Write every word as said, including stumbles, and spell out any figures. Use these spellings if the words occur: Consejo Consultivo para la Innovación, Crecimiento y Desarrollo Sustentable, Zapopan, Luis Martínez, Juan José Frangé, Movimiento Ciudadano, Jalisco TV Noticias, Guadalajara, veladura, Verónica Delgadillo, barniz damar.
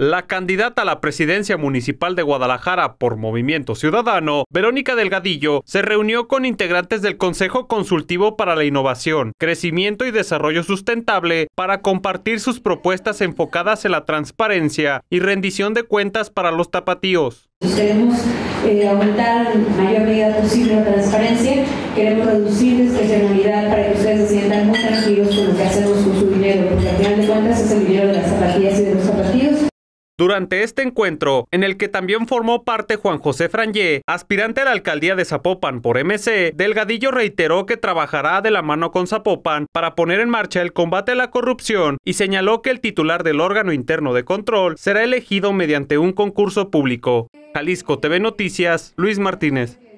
La candidata a la presidencia municipal de Guadalajara por Movimiento Ciudadano, Verónica Delgadillo, se reunió con integrantes del Consejo Consultivo para la Innovación, Crecimiento y Desarrollo Sustentable para compartir sus propuestas enfocadas en la transparencia y rendición de cuentas para los tapatíos. Queremos eh, aumentar en mayor medida posible la transparencia, queremos reducir la discrecionalidad para que ustedes se sientan muy tranquilos con lo que hacemos con su dinero, porque al final de cuentas es el dinero de las zapatillas y de los zapatillos. Durante este encuentro, en el que también formó parte Juan José Frangé, aspirante a la alcaldía de Zapopan por M C, Delgadillo reiteró que trabajará de la mano con Zapopan para poner en marcha el combate a la corrupción y señaló que el titular del órgano interno de control será elegido mediante un concurso público. Jalisco T V Noticias, Luis Martínez.